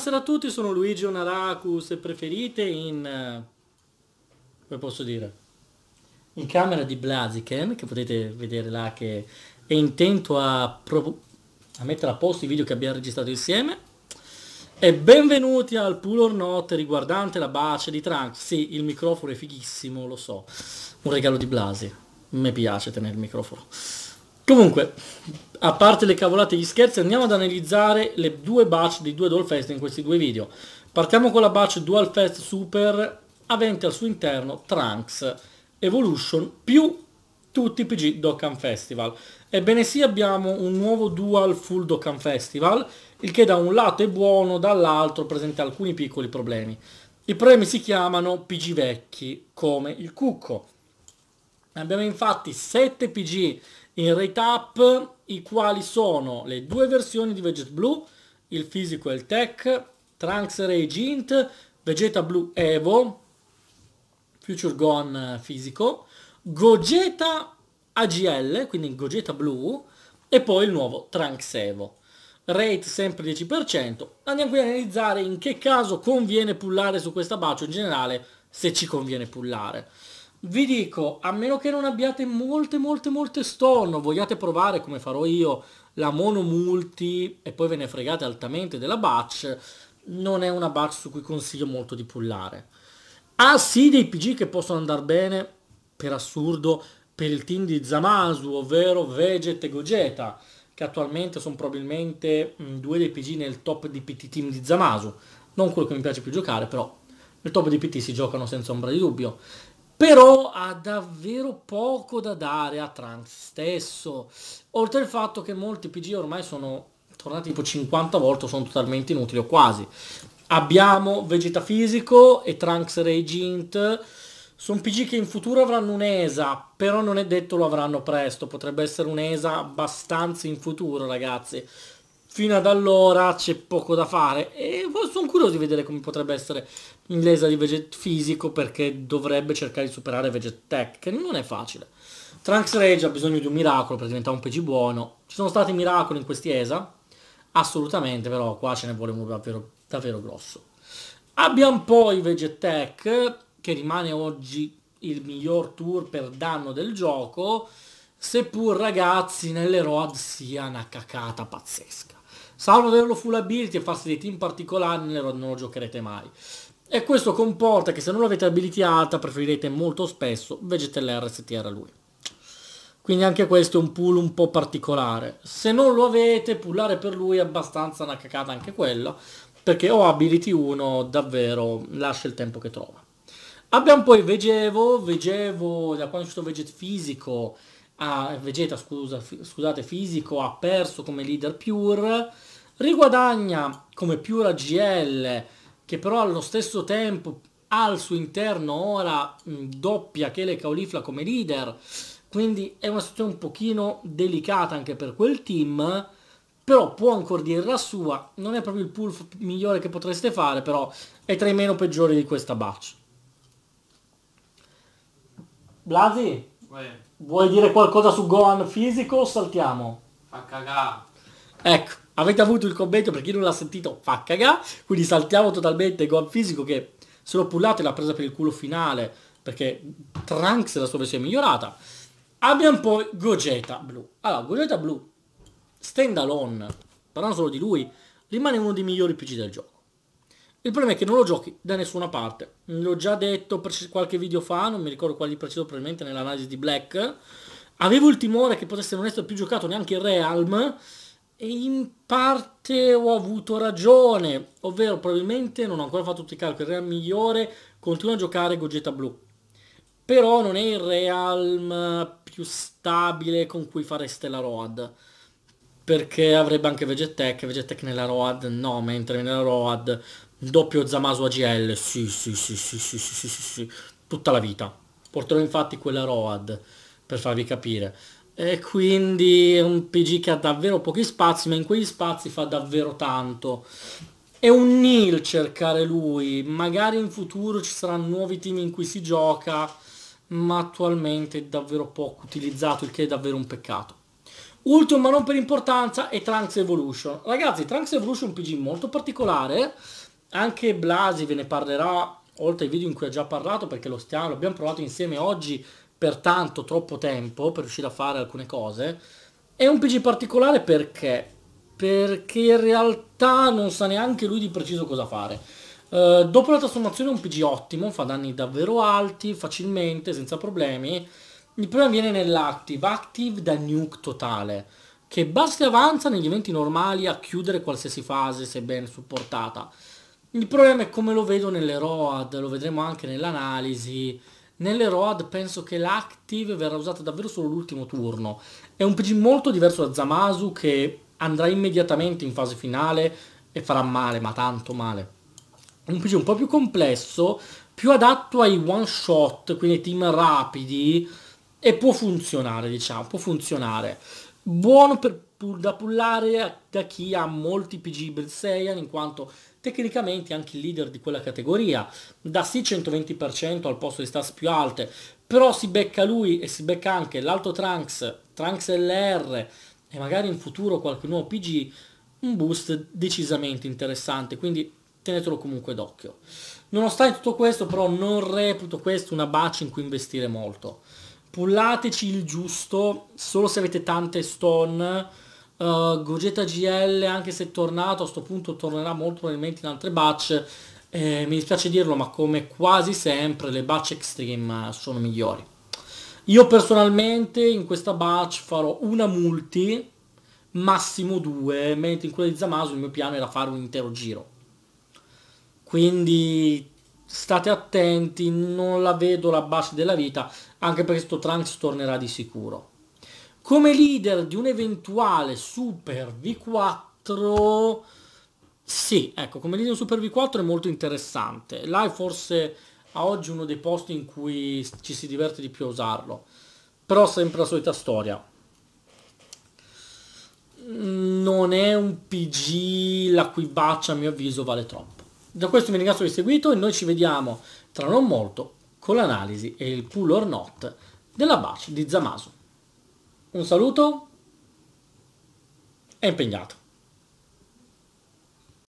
Buonasera a tutti, sono Luigi Naraku, se preferite, in... come posso dire? In camera di Blaziken, che potete vedere là, che è intento a mettere a posto i video che abbiamo registrato insieme. E benvenuti al Pull or Not riguardante la bacia di Trunks. Sì, il microfono è fighissimo, lo so. Un regalo di Blasi. Mi piace tenere il microfono. Comunque, a parte le cavolate e gli scherzi, andiamo ad analizzare le due baci dei due Dual Fest in questi due video. Partiamo con la bacia Dual Fest Super, avente al suo interno Trunks Evolution più tutti i PG Dokkan Festival. Ebbene sì, abbiamo un nuovo Dual Full Dokkan Festival, il che da un lato è buono, dall'altro presenta alcuni piccoli problemi. I problemi si chiamano PG vecchi, come il cucco. Abbiamo infatti 7 PG in rate up, i quali sono le due versioni di Vegeta Blue, il fisico e il tech, Trunks Rage Int, Vegeta Blue Evo, Future Gone fisico, Gogeta AGL, quindi Gogeta Blue, e poi il nuovo Trunks Evo. Rate sempre 10%. Andiamo qui ad analizzare in che caso conviene pullare su questa bacio, in generale se ci conviene pullare. Vi dico, a meno che non abbiate molte storno, vogliate provare come farò io la mono multi e poi ve ne fregate altamente della batch, non è una batch su cui consiglio molto di pullare. Ah sì, dei PG che possono andare bene, per assurdo, per il team di Zamasu, ovvero Vegeta e Gogeta, che attualmente sono probabilmente due dei PG nel top DPT team di Zamasu, non quello che mi piace più giocare, però nel top DPT si giocano senza ombra di dubbio. Però ha davvero poco da dare a Trunks stesso, oltre al fatto che molti PG ormai sono tornati tipo 50 volte, sono totalmente inutili o quasi. Abbiamo Vegeta fisico e Trunks Rage Int, sono PG che in futuro avranno un ESA, però non è detto lo avranno presto, potrebbe essere un ESA abbastanza in futuro ragazzi. Fino ad allora c'è poco da fare e sono curioso di vedere come potrebbe essere l'ESA di Vegeta fisico, perché dovrebbe cercare di superare Vegeta Tech, che non è facile. Trunks Rage ha bisogno di un miracolo per diventare un PG buono. Ci sono stati miracoli in questi ESA? Assolutamente, però qua ce ne vuole uno davvero grosso. Abbiamo poi Vegeta Tech, che rimane oggi il miglior tour per danno del gioco, seppur ragazzi nelle road sia una cacata pazzesca. Salvo averlo full ability e farsi dei team particolari, nelle road non lo giocherete mai. E questo comporta che se non l'avete ability alta preferirete molto spesso Vegeta LR STR a lui. Quindi anche questo è un pull un po' particolare. Se non lo avete, pullare per lui è abbastanza una cacata anche quella, perché o ability 1 davvero lascia il tempo che trova. Abbiamo poi Vegevo, da quando è uscito Vegeta fisico, Vegeta, scusate, fisico ha perso come leader pure, riguadagna come pure AGL, che però allo stesso tempo ha al suo interno ora doppia che le Caulifla come leader, quindi è una situazione un pochino delicata anche per quel team, però può ancora dire la sua. Non è proprio il pull migliore che potreste fare, però è tra i meno peggiori di questa batch. Blasi? Beh. Vuoi dire qualcosa su Gohan fisico o saltiamo? Fa cagà. Ecco, avete avuto il commento, per chi non l'ha sentito, fa cagà. Quindi saltiamo totalmente Gohan fisico, che se lo pullate l'ha presa per il culo finale, perché Trunks la sua versione è migliorata. Abbiamo poi Gogeta Blue. Allora, Gogeta Blue, stand alone, parlando solo di lui, rimane uno dei migliori PG del gioco. Il problema è che non lo giochi da nessuna parte. L'ho già detto qualche video fa, non mi ricordo quali di preciso, probabilmente nell'analisi di Black. Avevo il timore che potesse non essere più giocato neanche in Realm, e in parte ho avuto ragione, ovvero probabilmente non ho ancora fatto tutti i calcoli. Il Realm migliore, continua a giocare Gogeta Blue, però non è il Realm più stabile con cui fareste la road, perché avrebbe anche Vegetech nella road no, mentre nella road doppio Zamasu AGL, sì, tutta la vita. Porterò infatti quella road, per farvi capire. E quindi è un PG che ha davvero pochi spazi, ma in quegli spazi fa davvero tanto. È un nil cercare lui, magari in futuro ci saranno nuovi team in cui si gioca, ma attualmente è davvero poco utilizzato, il che è davvero un peccato. Ultimo ma non per importanza è Trunks Evolution. Ragazzi, Trunks Evolution è un PG molto particolare, anche Blasi ve ne parlerà, oltre ai video in cui ha già parlato, perché l'abbiamo provato insieme oggi per tanto, troppo tempo, per riuscire a fare alcune cose. È un PG particolare perché? Perché in realtà non sa neanche lui di preciso cosa fare. Dopo la trasformazione è un PG ottimo, fa danni davvero alti, facilmente, senza problemi. Il problema viene nell'active, active da nuke totale, che basta e avanza negli eventi normali a chiudere qualsiasi fase se ben supportata. Il problema è come lo vedo nelle ROAD, lo vedremo anche nell'analisi. Nelle ROAD penso che l'active verrà usata davvero solo l'ultimo turno. È un PG molto diverso da Zamasu, che andrà immediatamente in fase finale e farà male, ma tanto male. Un PG un po' più complesso, più adatto ai one shot, quindi ai team rapidi, e può funzionare, diciamo, può funzionare. Buono da pullare da chi ha molti PG Hybrid Saiyan, in quanto tecnicamente è anche il leader di quella categoria, dà sì 120% al posto di stats più alte, però si becca lui e si becca anche l'alto Trunks, Trunks LR e magari in futuro qualche nuovo PG, un boost decisamente interessante, quindi tenetelo comunque d'occhio. Nonostante tutto questo, però, non reputo questo una batch in cui investire molto. Pullateci il giusto, solo se avete tante stone. Gogeta GL, anche se è tornato, a sto punto tornerà molto probabilmente in altre batch. Mi dispiace dirlo, ma come quasi sempre le batch extreme sono migliori. Io personalmente in questa batch farò una multi, massimo due, mentre in quella di Zamasu il mio piano era fare un intero giro. Quindi state attenti, non la vedo la batch della vita, anche perché questo Trunks tornerà di sicuro. Come leader di un eventuale Super V4, sì, ecco, come leader di un Super V4 è molto interessante. Là è forse a oggi uno dei posti in cui ci si diverte di più a usarlo. Però sempre la solita storia. Non è un PG la cui batch, a mio avviso, vale troppo. Da questo vi ringrazio di aver seguito e noi ci vediamo tra non molto con l'analisi e il pull or not della batch di Zamasu. Un saluto, è impegnato.